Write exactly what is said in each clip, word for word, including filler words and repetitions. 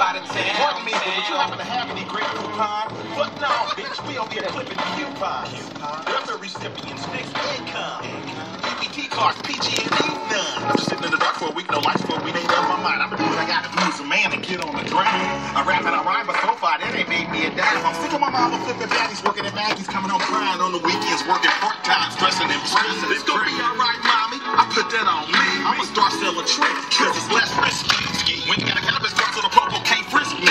somebody said, what me, would you happen to have any great coupons? But no, bitch, we don't get clipping coupons. They're the recipients, fixed income. E B T cards, P G and E, none. I'm just sitting in the dark for a week, no lights for a week, ain't done my mind. I'm gonna do what I gotta do as a man and get on the grind. I rap and I rhyme, but so far that ain't made me a dime. I'm sick of my mama flipping baddies, working at Maggie's, coming home crying on the weekends, working part-time, stressing and praying. It's gonna be alright, mommy. I put that on me. I'm gonna start selling tricks, cause it's less risky. When you got a cannabis truck to the popo, can't frisk me.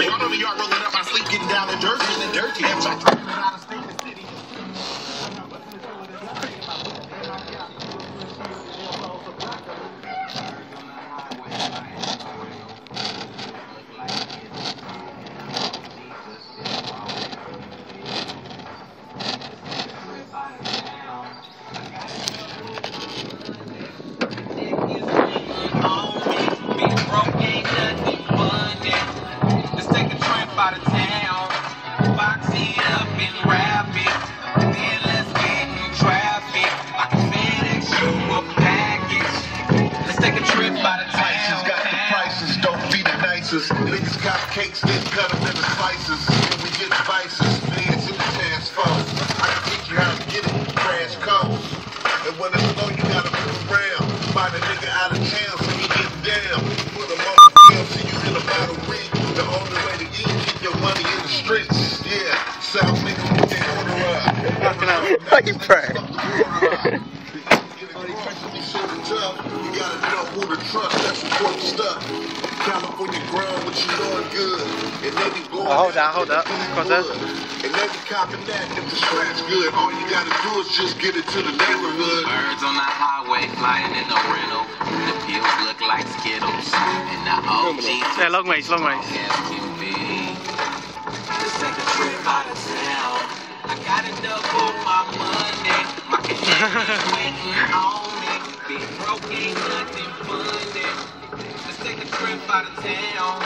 When I'm on the yard rolling up my sleep, getting down and dirty, and dirty. I'm trying to get out of state and city. Niggas got cakes, they cut them into slices. And we get vices, fans in the task force. I can teach you how to get it, crash codes. And when it's low, you gotta move around. Find a nigga out of town so you get down. Put them on the ground so you in a bottle ring. The only way to eat, keep your money in the streets. Yeah, South nigga, put that on the ride. How you crying? You gotta know who to trust, that's important stuff. California ground, what you doing good. And they be going oh, hold out, hold up, hold up. And they be copping that if the scratch good. All you gotta do is just get it to the neighborhood. Birds on the highway flying in the rental. The pills look like Skittles. And the O Gs. Yeah, long ways, long ways. This ain't a trip out of town. I gotta double my money. My containers waiting on me. Been broke ain't nothing funny. Take a trip out of town,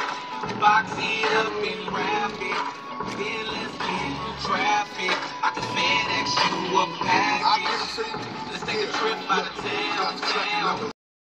box it up and wrap it, then let's get in traffic. I can FedEx you a package. Let's take a trip out of town.